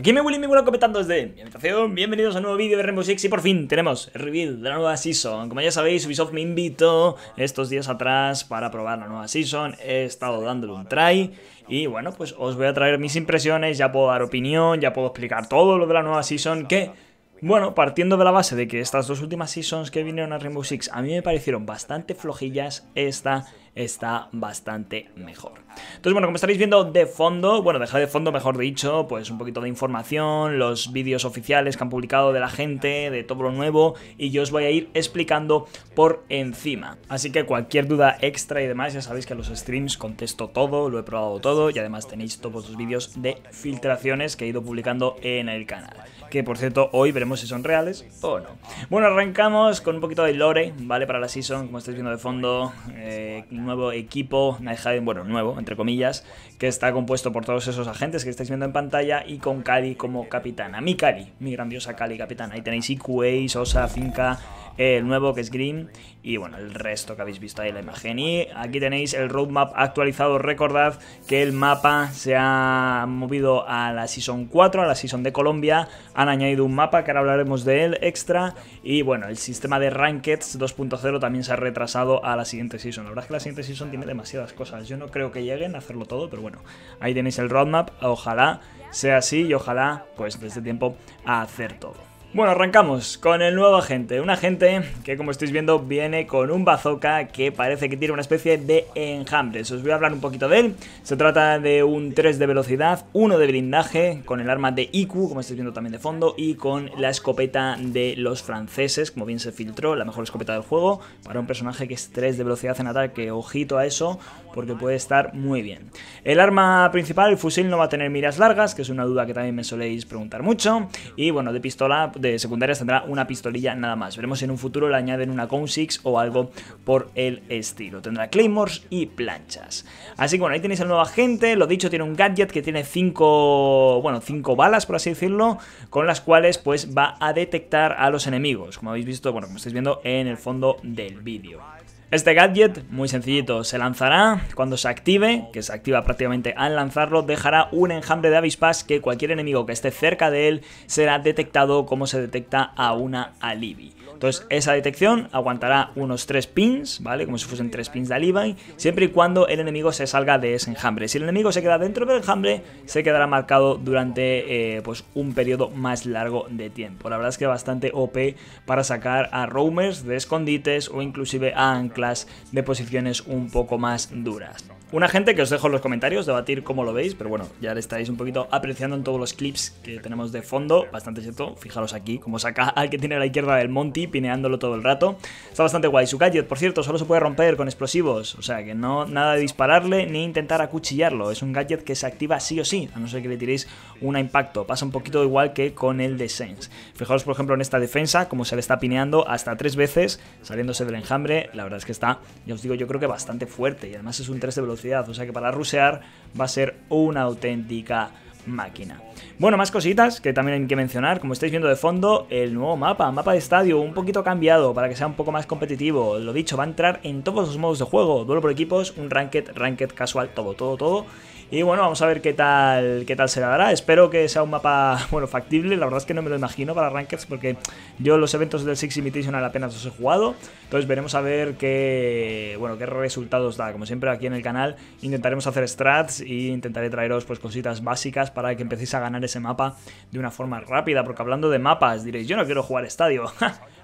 Aquí me Willy, me vuelvo comentando desde mi habitación. Bienvenidos a un nuevo vídeo de Rainbow Six y por fin tenemos el review de la nueva season. Como ya sabéis, Ubisoft me invitó estos días atrás para probar la nueva season. He estado dándole un try y bueno, pues os voy a traer mis impresiones. Ya puedo dar opinión, ya puedo explicar todo lo de la nueva season que... Bueno, partiendo de la base de que estas dos últimas seasons que vinieron a Rainbow Six a mí me parecieron bastante flojillas, esta está bastante mejor. Entonces, bueno, como estaréis viendo de fondo, bueno, dejad de fondo, mejor dicho, pues un poquito de información, los vídeos oficiales que han publicado de la gente, de todo lo nuevo, y yo os voy a ir explicando por encima. Así que cualquier duda extra y demás, ya sabéis que en los streams contesto todo, lo he probado todo, y además tenéis todos los vídeos de filtraciones que he ido publicando en el canal. Que, por cierto, hoy veremos si son reales o no. Bueno, arrancamos con un poquito de lore, ¿vale? Para la season, como estáis viendo de fondo, nuevo equipo, Night Hide, bueno, nuevo, entre comillas, que está compuesto por todos esos agentes que estáis viendo en pantalla y con Cali como capitana. Mi Cali, mi grandiosa Cali capitana. Ahí tenéis IQA, Sosa, Finca, el nuevo que es Green y bueno, el resto que habéis visto ahí en la imagen. Y aquí tenéis el roadmap actualizado. Recordad que el mapa se ha movido a la Season 4, a la Season de Colombia. Han añadido un mapa que ahora hablaremos de él extra. Y bueno, el sistema de Rankeds 2.0 también se ha retrasado a la siguiente Season. La verdad es que la siguiente Season tiene demasiadas cosas. Yo no creo que lleguen a hacerlo todo, pero bueno, ahí tenéis el roadmap. Ojalá sea así y ojalá pues desde tiempo a hacer todo. Bueno, arrancamos con el nuevo agente. Un agente que, como estáis viendo, viene con un bazooka que parece que tiene una especie de enjambres. Os voy a hablar un poquito de él. Se trata de un 3 de velocidad, 1 de blindaje, con el arma de IQ, como estáis viendo también de fondo, y con la escopeta de los franceses, como bien se filtró, la mejor escopeta del juego, para un personaje que es 3 de velocidad en ataque. Ojito a eso, porque puede estar muy bien. El arma principal, el fusil, no va a tener miras largas, que es una duda que también me soléis preguntar mucho. Y bueno, de pistola... de secundarias tendrá una pistolilla nada más. Veremos si en un futuro le añaden una Cone 6 o algo por el estilo. Tendrá claymores y planchas. Así que bueno, ahí tenéis al nuevo agente. Lo dicho, tiene un gadget que tiene 5 balas, por así decirlo, con las cuales pues va a detectar a los enemigos, como habéis visto, bueno, como estáis viendo en el fondo del vídeo. Este gadget, muy sencillito, se lanzará cuando se active, que se activa prácticamente al lanzarlo, dejará un enjambre de avispas que cualquier enemigo que esté cerca de él será detectado como se detecta a una Alibi. Entonces esa detección aguantará unos 3 pins, ¿vale? Como si fuesen 3 pins de Alibi, siempre y cuando el enemigo se salga de ese enjambre. Si el enemigo se queda dentro del enjambre, se quedará marcado durante pues un periodo más largo de tiempo. La verdad es que bastante OP para sacar a roamers de escondites o inclusive a anclas de posiciones un poco más duras. Un agente que os dejo en los comentarios debatir cómo lo veis, pero bueno, ya le estáis un poquito apreciando en todos los clips que tenemos de fondo, bastante cierto. Fijaros aquí cómo saca al que tiene a la izquierda del Monty, pineándolo todo el rato. Está bastante guay. Su gadget, por cierto, solo se puede romper con explosivos, o sea que no, nada de dispararle ni intentar acuchillarlo. Es un gadget que se activa sí o sí, a no ser que le tiréis un impacto. Pasa un poquito igual que con el de Sens. Fijaros, por ejemplo, en esta defensa, como se le está pineando hasta 3 veces, saliéndose del enjambre. La verdad es que está, ya os digo, yo creo que bastante fuerte y además es un 3 de velocidad. O sea que para rusear va a ser una auténtica máquina. Bueno, más cositas que también hay que mencionar. Como estáis viendo de fondo, el nuevo mapa, mapa de estadio, un poquito cambiado para que sea un poco más competitivo. Lo dicho, va a entrar en todos los modos de juego. Duelo por equipos, un ranked, ranked casual, todo. Y bueno, vamos a ver qué tal se le dará. Espero que sea un mapa, bueno, factible. La verdad es que no me lo imagino para rankeds porque yo los eventos del Six Invitational apenas los he jugado. Entonces veremos a ver qué, bueno, qué resultados da. Como siempre aquí en el canal intentaremos hacer strats e intentaré traeros pues cositas básicas para que empecéis a ganar ese mapa de una forma rápida. Porque hablando de mapas diréis, yo no quiero jugar estadio.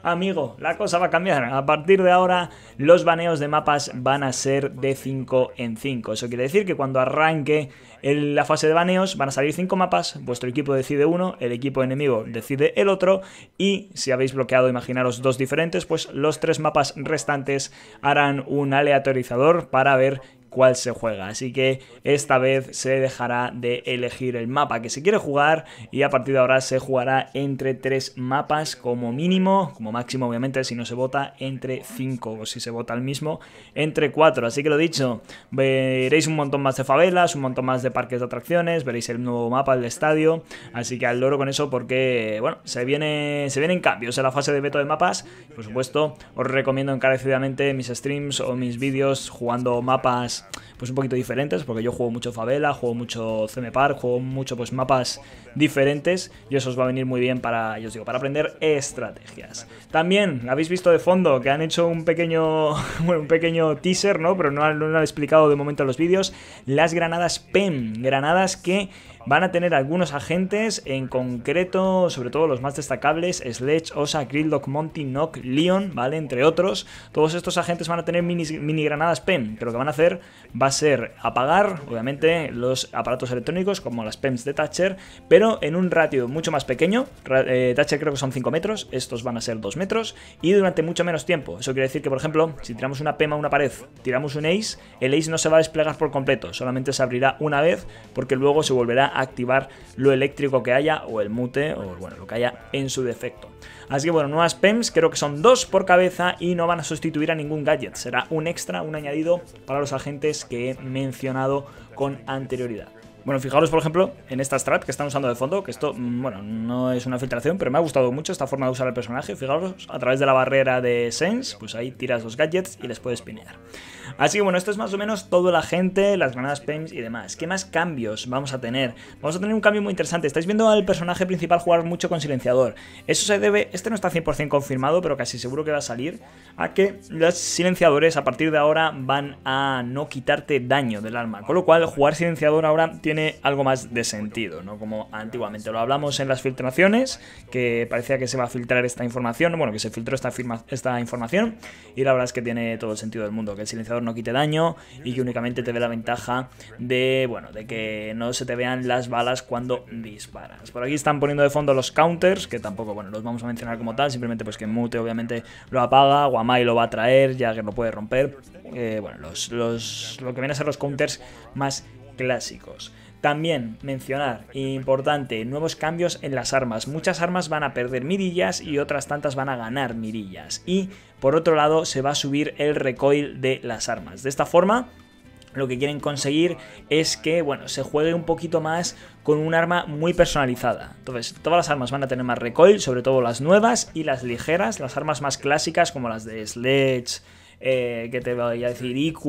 Amigo, la cosa va a cambiar. A partir de ahora los baneos de mapas van a ser de 5 en 5. Eso quiere decir que cuando arranque la fase de baneos van a salir 5 mapas. Vuestro equipo decide uno, el equipo enemigo decide el otro. Y si habéis bloqueado, imaginaros, 2 diferentes, pues los 3 mapas restantes harán un aleatorizador para ver cuál se juega. Así que esta vez se dejará de elegir el mapa que se quiere jugar y a partir de ahora se jugará entre 3 mapas como mínimo, como máximo obviamente si no se vota entre 5 o si se vota el mismo entre 4. Así que lo dicho, veréis un montón más de favelas, un montón más de parques de atracciones, veréis el nuevo mapa, el estadio, así que al loro con eso porque, bueno, se vienen cambios en la fase de veto de mapas. Por supuesto, os recomiendo encarecidamente mis streams o mis vídeos jugando mapas mapas pues un poquito diferentes, porque yo juego mucho favela, juego mucho CMPAR, juego mucho pues mapas diferentes, y eso os va a venir muy bien para, yo os digo, para aprender estrategias. También habéis visto de fondo que han hecho un pequeño, bueno, un pequeño teaser, ¿no? Pero no lo han explicado de momento en los vídeos, las granadas PEM, granadas que van a tener algunos agentes, en concreto, sobre todo los más destacables, Sledge, Osa, Gridlock, Monty, Nock, Leon, ¿vale? Entre otros. Todos estos agentes van a tener mini granadas PEM, que lo que van a hacer va a ser apagar, obviamente, los aparatos electrónicos, como las PEMs de Thatcher, pero en un ratio mucho más pequeño. Thatcher creo que son 5 metros, estos van a ser 2 metros, y durante mucho menos tiempo. Eso quiere decir que, por ejemplo, si tiramos una PEM a una pared, tiramos un Ace, el Ace no se va a desplegar por completo, solamente se abrirá una vez, porque luego se volverá a activar lo eléctrico que haya, o el mute, o bueno, lo que haya en su defecto. Así que bueno, nuevas PEMs, creo que son 2 por cabeza y no van a sustituir a ningún gadget, será un extra, un añadido para los agentes que he mencionado con anterioridad. Bueno, fijaros por ejemplo en esta strat que están usando de fondo, que esto, bueno, no es una filtración, pero me ha gustado mucho esta forma de usar el personaje. Fijaros, a través de la barrera de Sens, pues ahí tiras los gadgets y les puedes pinear. Así que bueno, esto es más o menos todo el agente, las granadas PEMs y demás. ¿Qué más cambios vamos a tener? Vamos a tener un cambio muy interesante. Estáis viendo al personaje principal jugar mucho con silenciador. Eso se debe, este no está 100% confirmado, pero casi seguro que va a salir, a que los silenciadores a partir de ahora van a no quitarte daño del arma, con lo cual jugar silenciador ahora tiene algo más de sentido, ¿no? Como antiguamente lo hablamos en las filtraciones, que parecía que se va a filtrar esta información, bueno, que se filtró esta información, y la verdad es que tiene todo el sentido del mundo, que el silenciador no quite daño y que únicamente te dé la ventaja de, bueno, de que no se te vean las balas cuando disparas. Por aquí están poniendo de fondo los counters, que tampoco, bueno, los vamos a mencionar como tal, simplemente pues que Mute obviamente lo apaga, Wamai lo va a traer, Jager lo puede romper, bueno, lo que vienen a ser los counters más clásicos. También mencionar, importante, nuevos cambios en las armas. Muchas armas van a perder mirillas y otras tantas van a ganar mirillas. Y por otro lado se va a subir el recoil de las armas. De esta forma lo que quieren conseguir es que, bueno, se juegue un poquito más con un arma muy personalizada. Entonces todas las armas van a tener más recoil, sobre todo las nuevas y las ligeras, las armas más clásicas como las de Sledge, que te voy a decir, IQ,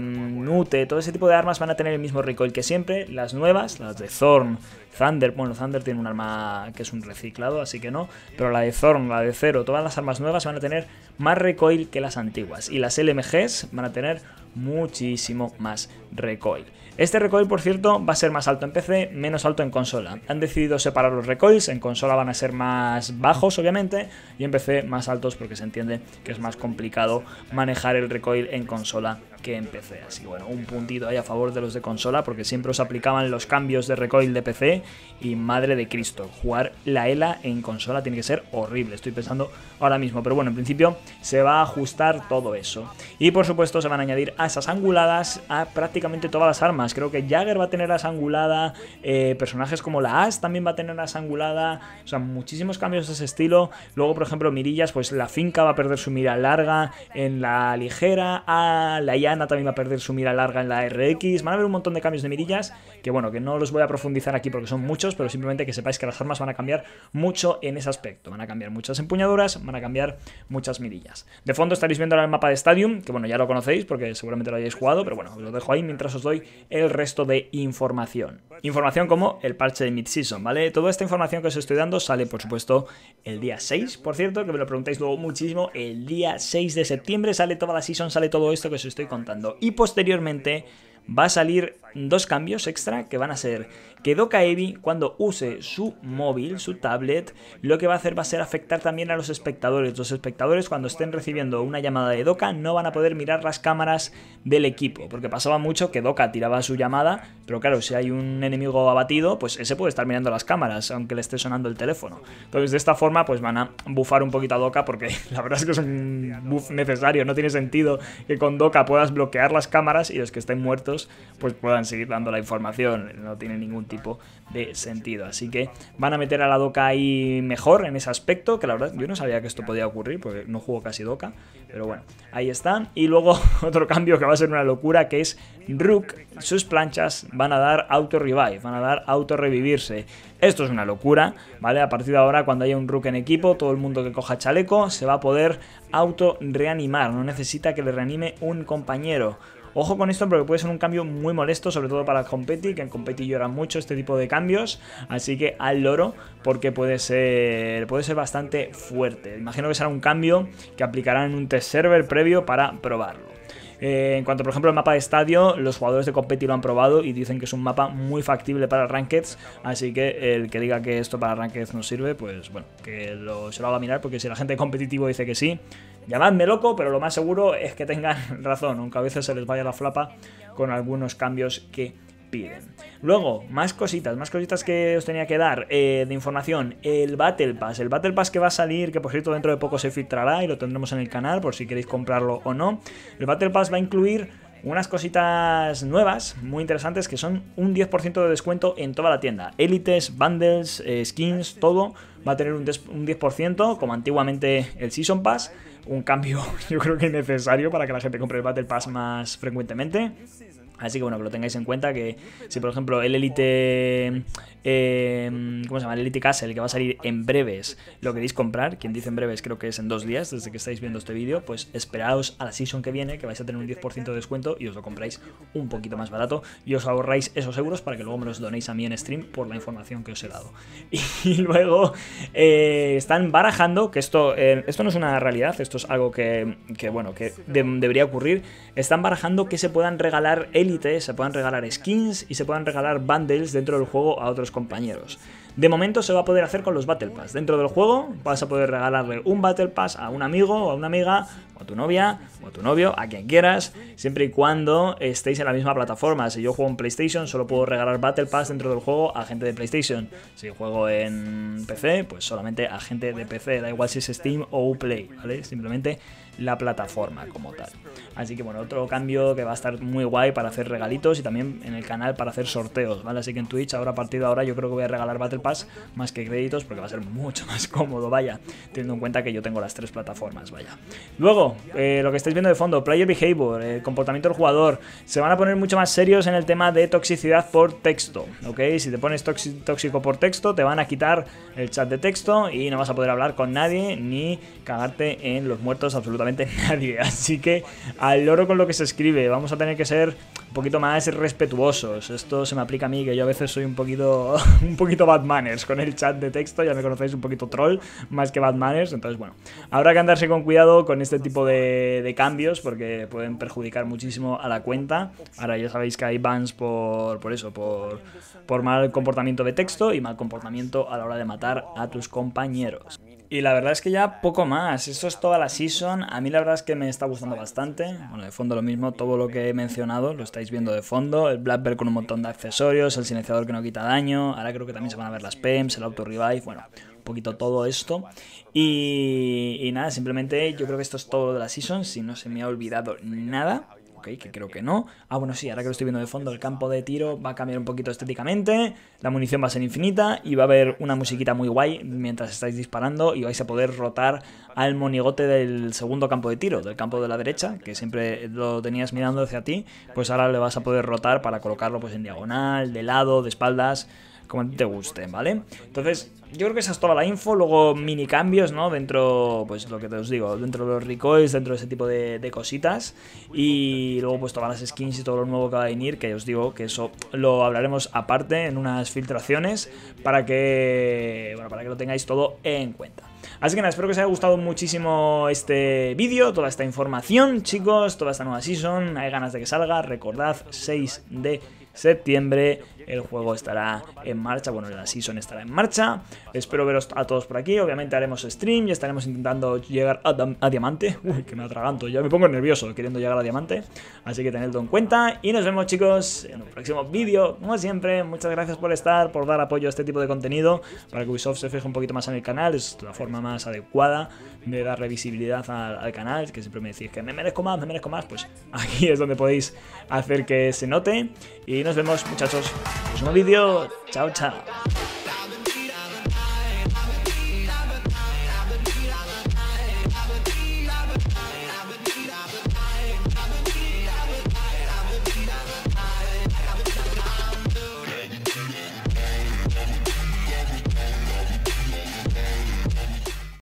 Mute, todo ese tipo de armas van a tener el mismo recoil que siempre. Las nuevas, las de Thorn, Thunder, bueno, Thunder tiene un arma que es un reciclado, así que no, pero la de Thorn, la de Cero, todas las armas nuevas van a tener más recoil que las antiguas, y las LMGs van a tener muchísimo más recoil. Este recoil, por cierto, va a ser más alto en PC, menos alto en consola. Han decidido separar los recoils, en consola van a ser más bajos, obviamente, y en PC más altos, porque se entiende que es más complicado manejar el recoil en consola que en PC. Así que bueno, un puntito ahí a favor de los de consola, porque siempre os aplicaban los cambios de recoil de PC y madre de Cristo, jugar la ELA en consola tiene que ser horrible, estoy pensando ahora mismo, pero bueno, en principio se va a ajustar todo eso. Y por supuesto se van a añadir a esas anguladas a prácticamente todas las armas. Creo que Jager va a tener as angulada, personajes como la As también va a tener as angulada, o sea, muchísimos cambios de ese estilo. Luego, por ejemplo, mirillas, pues la Finca va a perder su mira larga en la ligera, a la Iana también va a perder su mira larga en la RX. Van a haber un montón de cambios de mirillas que, bueno, que no los voy a profundizar aquí porque son muchos, pero simplemente que sepáis que las armas van a cambiar mucho en ese aspecto. Van a cambiar muchas empuñaduras, van a cambiar muchas mirillas. De fondo estaréis viendo ahora el mapa de Stadium, que bueno, ya lo conocéis porque seguramente lo hayáis jugado, pero bueno, os lo dejo ahí mientras os doy el resto de información. Información como el parche de mid-season, ¿vale? Toda esta información que os estoy dando sale, por supuesto, el día 6, por cierto, que me lo preguntáis luego muchísimo. El día 6 de septiembre sale toda la season, sale todo esto que os estoy contando. Y posteriormente va a salir 2 cambios extra, que van a ser que Doca Evi, cuando use su móvil, su tablet, lo que va a hacer va a ser afectar también a los espectadores. Los espectadores, cuando estén recibiendo una llamada de Doca, no van a poder mirar las cámaras del equipo, porque pasaba mucho que Doca tiraba su llamada, pero claro, si hay un enemigo abatido, pues ese puede estar mirando las cámaras, aunque le esté sonando el teléfono. Entonces de esta forma pues van a bufar un poquito a Doca, porque la verdad es que es un buff necesario. No tiene sentido que con Doca puedas bloquear las cámaras y los que estén muertos pues puedan seguir dando la información, no tiene ningún tipo de sentido. Así que van a meter a la Doca ahí mejor en ese aspecto, que la verdad yo no sabía que esto podía ocurrir porque no juego casi Doca, pero bueno, ahí están. Y luego otro cambio que va a ser una locura, que es Rook, sus planchas van a dar auto revive, van a dar auto revivirse. Esto es una locura, ¿vale? A partir de ahora, cuando haya un Rook en equipo, todo el mundo que coja chaleco se va a poder auto reanimar, no necesita que le reanime un compañero. Ojo con esto porque puede ser un cambio muy molesto, sobre todo para el competi, que en competi lloran mucho este tipo de cambios. Así que al loro, porque puede ser bastante fuerte. Imagino que será un cambio que aplicarán en un test server previo para probarlo. En cuanto, por ejemplo, al mapa de estadio, los jugadores de competi lo han probado y dicen que es un mapa muy factible para rankeds, así que el que diga que esto para rankeds no sirve, pues bueno, que se lo haga mirar, porque si la gente competitivo dice que sí, llamadme loco, pero lo más seguro es que tengan razón, aunque a veces se les vaya la flapa con algunos cambios que piden. Luego, más cositas que os tenía que dar de información. El Battle Pass que va a salir, que por cierto dentro de poco se filtrará y lo tendremos en el canal por si queréis comprarlo o no. El Battle Pass va a incluir unas cositas nuevas, muy interesantes, que son un 10% de descuento en toda la tienda. Élites, bundles, skins, todo va a tener un 10%, como antiguamente el Season Pass. Un cambio yo creo que necesario para que la gente compre el Battle Pass más frecuentemente. Así que bueno, que lo tengáis en cuenta, que si por ejemplo el Elite, el Elite Castle, que va a salir en breves, lo queréis comprar, quien dice en breves creo que es en 2 días desde que estáis viendo este vídeo, pues esperaos a la season que viene, que vais a tener un 10% de descuento y os lo compráis un poquito más barato y os ahorráis esos euros para que luego me los donéis a mí en stream por la información que os he dado. Y luego están barajando, que esto no es una realidad, esto es algo que debería ocurrir, están barajando que se puedan regalar se puedan regalar skins y se puedan regalar bundles dentro del juego a otros compañeros. De momento se va a poder hacer con los Battle Pass. Dentro del juego vas a poder regalarle un Battle Pass a un amigo o a una amiga, o a tu novia o a tu novio, a quien quieras, siempre y cuando estéis en la misma plataforma. Si yo juego en PlayStation, solo puedo regalar Battle Pass dentro del juego a gente de PlayStation. Si juego en PC, pues solamente a gente de PC, da igual si es Steam o Uplay, ¿vale? Simplemente la plataforma como tal. Así que bueno, otro cambio que va a estar muy guay para hacer regalitos y también en el canal para hacer sorteos, ¿vale? Así que en Twitch ahora, a partir de ahora, yo creo que voy a regalar Battle Pass más que créditos, porque va a ser mucho más cómodo, vaya, teniendo en cuenta que yo tengo las 3 plataformas, vaya. Luego, lo que estáis viendo de fondo, player behavior, el comportamiento del jugador, se van a poner mucho más serios en el tema de toxicidad por texto, ¿ok? Si te pones tóxico por texto, te van a quitar el chat de texto y no vas a poder hablar con nadie ni cagarte en los muertos absolutamente nadie, así que al loro con lo que se escribe, vamos a tener que ser un poquito más respetuosos. Esto se me aplica a mí, que yo a veces soy un poquito bad manners con el chat de texto, ya me conocéis, un poquito troll más que bad manners. Entonces bueno, habrá que andarse con cuidado con este tipo de cambios, porque pueden perjudicar muchísimo a la cuenta. Ahora ya sabéis que hay bans por mal comportamiento de texto y mal comportamiento a la hora de matar a tus compañeros. Y la verdad es que ya poco más, esto es toda la season. A mí la verdad es que me está gustando bastante. Bueno, de fondo lo mismo, todo lo que he mencionado lo estáis viendo de fondo, el Blackbird con un montón de accesorios, el silenciador que no quita daño, ahora creo que también se van a ver las PEMs, el auto revive, bueno, un poquito todo esto. Y nada, simplemente yo creo que esto es todo de la season, si no se me ha olvidado nada. Ok, que creo que no. Ah, bueno, sí, ahora que lo estoy viendo de fondo, el campo de tiro va a cambiar un poquito estéticamente, la munición va a ser infinita y va a haber una musiquita muy guay mientras estáis disparando y vais a poder rotar al monigote del segundo campo de tiro, del campo de la derecha, que siempre lo tenías mirando hacia ti, pues ahora le vas a poder rotar para colocarlo pues en diagonal, de lado, de espaldas, como a ti te guste, ¿vale? Entonces, yo creo que esa es toda la info. Luego mini cambios, ¿no? Dentro, pues lo que te os digo, dentro de los recoils, dentro de ese tipo de cositas. Y luego pues todas las skins y todo lo nuevo que va a venir, que os digo que eso lo hablaremos aparte en unas filtraciones para que, bueno, para que lo tengáis todo en cuenta. Así que nada, espero que os haya gustado muchísimo este vídeo, toda esta información, chicos, toda esta nueva season. Hay ganas de que salga, recordad, 6 de septiembre el juego estará en marcha, bueno, la season estará en marcha. Espero veros a todos por aquí, obviamente haremos stream y estaremos intentando llegar a diamante. Uy, que me atraganto, ya me pongo nervioso queriendo llegar a diamante, así que tenedlo en cuenta y nos vemos, chicos, en un próximo vídeo. Como siempre, muchas gracias por estar, por dar apoyo a este tipo de contenido, para que Ubisoft se fije un poquito más en el canal, es la forma más adecuada de darle visibilidad al canal, que siempre me decís que me merezco más, pues aquí es donde podéis hacer que se note. Y nos vemos, muchachos, en el próximo vídeo. Chao, chao.